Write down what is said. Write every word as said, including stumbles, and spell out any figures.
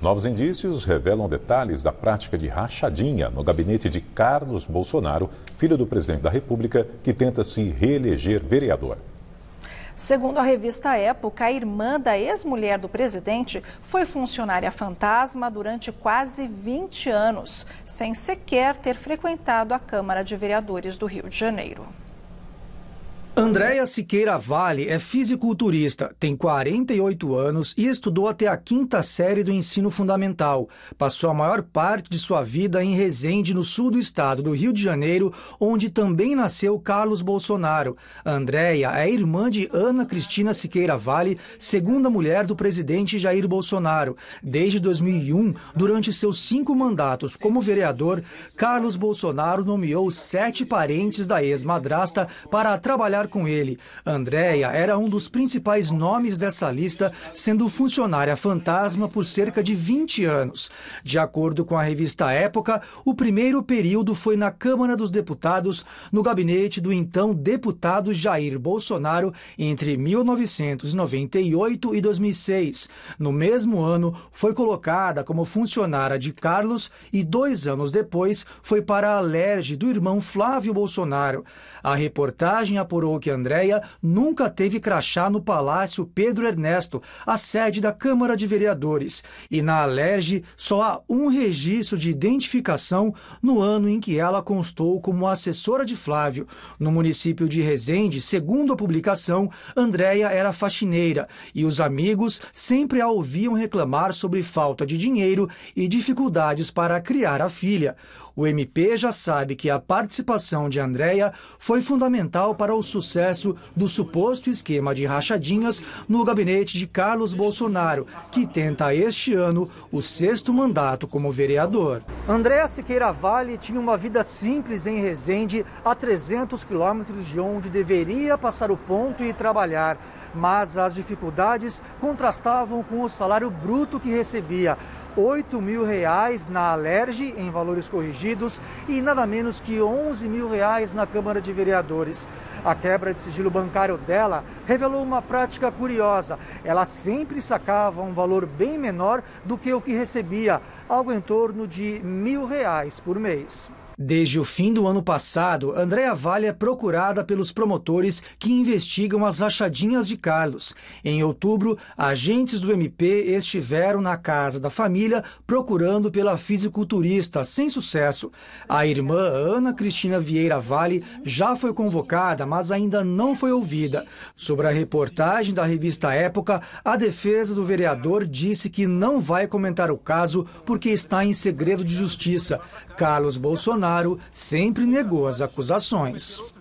Novos indícios revelam detalhes da prática de rachadinha no gabinete de Carlos Bolsonaro, filho do presidente da República, que tenta se reeleger vereador. Segundo a revista Época, a irmã da ex-mulher do presidente foi funcionária fantasma durante quase vinte anos, sem sequer ter frequentado a Câmara de Vereadores do Rio de Janeiro. Andréia Siqueira Vale é fisiculturista, tem quarenta e oito anos e estudou até a quinta série do ensino fundamental. Passou a maior parte de sua vida em Resende, no sul do estado do Rio de Janeiro, onde também nasceu Carlos Bolsonaro. Andréia é irmã de Ana Cristina Siqueira Vale, segunda mulher do presidente Jair Bolsonaro. Desde dois mil e um, durante seus cinco mandatos como vereador, Carlos Bolsonaro nomeou sete parentes da ex-madrasta para trabalhar com ele. Andréia era um dos principais nomes dessa lista, sendo funcionária fantasma por cerca de vinte anos. De acordo com a revista Época, o primeiro período foi na Câmara dos Deputados, no gabinete do então deputado Jair Bolsonaro, entre mil novecentos e noventa e oito e dois mil e seis. No mesmo ano, foi colocada como funcionária de Carlos e dois anos depois foi para a ALERJ do irmão Flávio Bolsonaro. A reportagem apurou que Andréia nunca teve crachá no Palácio Pedro Ernesto, a sede da Câmara de Vereadores. E na ALERJ só há um registro de identificação no ano em que ela constou como assessora de Flávio. No município de Resende, segundo a publicação, Andréia era faxineira e os amigos sempre a ouviam reclamar sobre falta de dinheiro e dificuldades para criar a filha. O M P já sabe que a participação de Andréia foi fundamental para o sucesso do suposto esquema de rachadinhas no gabinete de Carlos Bolsonaro, que tenta este ano o sexto mandato como vereador. Andréia Siqueira Vale tinha uma vida simples em Resende, a trezentos quilômetros de onde deveria passar o ponto e trabalhar. Mas as dificuldades contrastavam com o salário bruto que recebia, oito mil reais na ALERJ, em valores corrigidos, e nada menos que onze mil reais na Câmara de Vereadores. A quebra de sigilo bancário dela revelou uma prática curiosa. Ela sempre sacava um valor bem menor do que o que recebia, algo em torno de mil reais por mês. Desde o fim do ano passado, Andréia Vale é procurada pelos promotores que investigam as rachadinhas de Carlos. Em outubro, agentes do M P estiveram na casa da família procurando pela fisiculturista, sem sucesso. A irmã Ana Cristina Vieira Vale já foi convocada, mas ainda não foi ouvida. Sobre a reportagem da revista Época, a defesa do vereador disse que não vai comentar o caso porque está em segredo de justiça. Carlos Bolsonaro sempre negou as acusações.